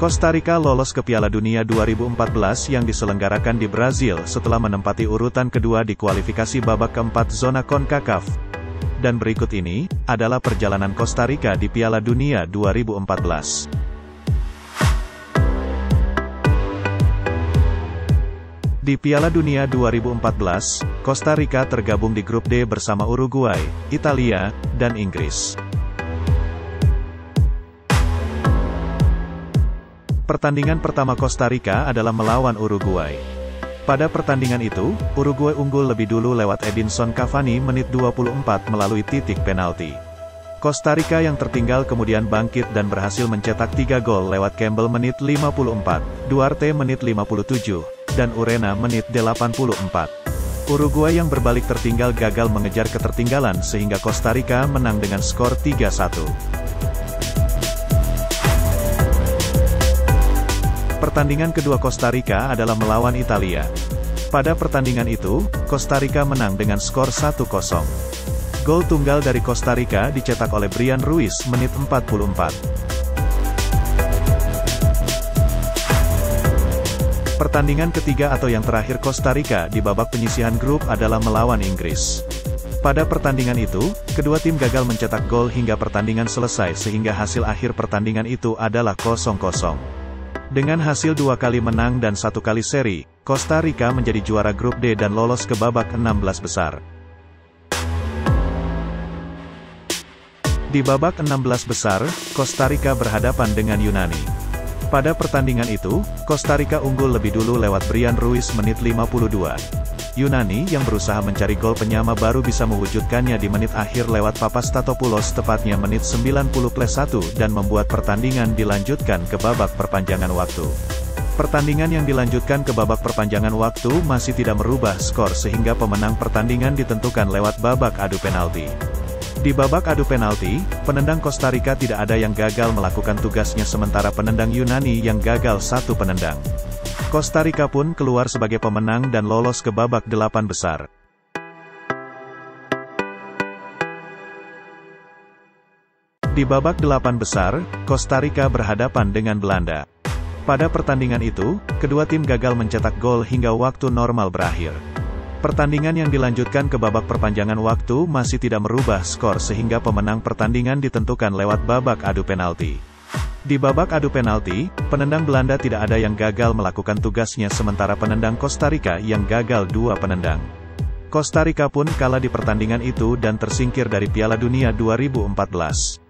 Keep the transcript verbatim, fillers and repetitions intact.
Costa Rica lolos ke Piala Dunia dua ribu empat belas yang diselenggarakan di Brazil setelah menempati urutan kedua di kualifikasi babak keempat zona CONCACAF. Dan berikut ini adalah perjalanan Costa Rica di Piala Dunia dua ribu empat belas. Di Piala Dunia dua ribu empat belas, Costa Rica tergabung di grup D bersama Uruguay, Italia, dan Inggris. Pertandingan pertama Costa Rica adalah melawan Uruguay. Pada pertandingan itu, Uruguay unggul lebih dulu lewat Edinson Cavani menit dua puluh empat melalui titik penalti. Costa Rica yang tertinggal kemudian bangkit dan berhasil mencetak tiga gol lewat Campbell menit lima puluh empat, Duarte menit lima puluh tujuh, dan Urena menit delapan puluh empat. Uruguay yang berbalik tertinggal gagal mengejar ketertinggalan sehingga Costa Rica menang dengan skor tiga satu. Pertandingan kedua Costa Rica adalah melawan Italia. Pada pertandingan itu, Costa Rica menang dengan skor satu kosong. Gol tunggal dari Costa Rica dicetak oleh Bryan Ruiz menit empat puluh empat. Pertandingan ketiga atau yang terakhir Costa Rica di babak penyisihan grup adalah melawan Inggris. Pada pertandingan itu, kedua tim gagal mencetak gol hingga pertandingan selesai sehingga hasil akhir pertandingan itu adalah nol nol. Dengan hasil dua kali menang dan satu kali seri, Costa Rica menjadi juara grup D dan lolos ke babak enam belas besar. Di babak enam belas besar, Costa Rica berhadapan dengan Yunani. Pada pertandingan itu, Costa Rica unggul lebih dulu lewat Bryan Ruiz menit lima puluh dua. Yunani yang berusaha mencari gol penyama baru bisa mewujudkannya di menit akhir lewat Papastatopoulos tepatnya menit sembilan puluh plus satu dan membuat pertandingan dilanjutkan ke babak perpanjangan waktu. Pertandingan yang dilanjutkan ke babak perpanjangan waktu masih tidak merubah skor sehingga pemenang pertandingan ditentukan lewat babak adu penalti. Di babak adu penalti, penendang Costa Rica tidak ada yang gagal melakukan tugasnya sementara penendang Yunani yang gagal satu penendang. Costa Rica pun keluar sebagai pemenang dan lolos ke babak delapan besar. Di babak delapan besar, Costa Rica berhadapan dengan Belanda. Pada pertandingan itu, kedua tim gagal mencetak gol hingga waktu normal berakhir. Pertandingan yang dilanjutkan ke babak perpanjangan waktu masih tidak merubah skor sehingga pemenang pertandingan ditentukan lewat babak adu penalti. Di babak adu penalti, penendang Belanda tidak ada yang gagal melakukan tugasnya sementara penendang Costa Rica yang gagal dua penendang. Costa Rica pun kalah di pertandingan itu dan tersingkir dari Piala Dunia dua ribu empat belas.